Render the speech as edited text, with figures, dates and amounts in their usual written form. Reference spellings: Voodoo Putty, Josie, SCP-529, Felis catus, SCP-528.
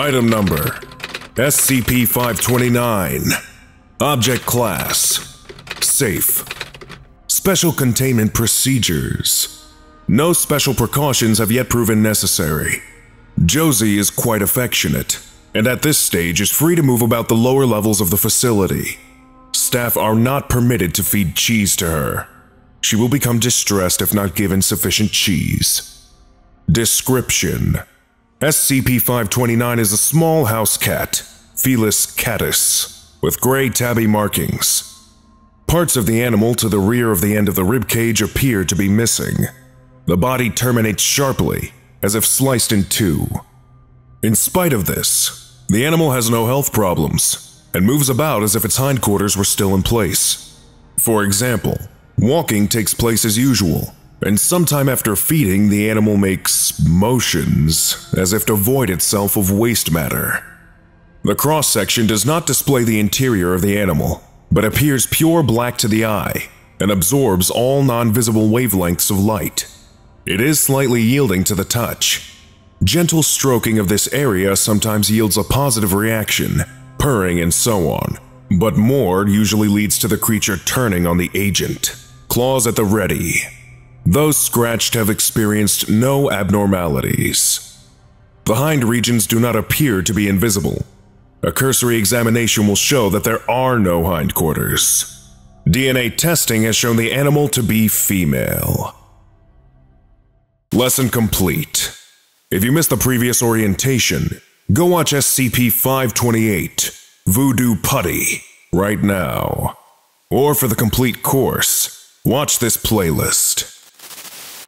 Item number, SCP-529. Object class, safe. Special containment procedures. No special precautions have yet proven necessary. Josie is quite affectionate, and at this stage is free to move about the lower levels of the facility. Staff are not permitted to feed cheese to her. She will become distressed if not given sufficient cheese. Description: SCP-529 is a small house cat, Felis catus, with gray tabby markings. Parts of the animal to the rear of the end of the ribcage appear to be missing. The body terminates sharply, as if sliced in two. In spite of this, the animal has no health problems and moves about as if its hindquarters were still in place. For example, walking takes place as usual, and sometime after feeding, the animal makes motions as if to void itself of waste matter. The cross-section does not display the interior of the animal, but appears pure black to the eye and absorbs all non-visible wavelengths of light. It is slightly yielding to the touch. Gentle stroking of this area sometimes yields a positive reaction, purring and so on, but more usually leads to the creature turning on the agent, claws at the ready. Those scratched have experienced no abnormalities. The hind regions do not appear to be invisible. A cursory examination will show that there are no hindquarters. DNA testing has shown the animal to be female. Lesson complete. If you missed the previous orientation, go watch SCP-528, Voodoo Putty, right now. Or for the complete course, watch this playlist.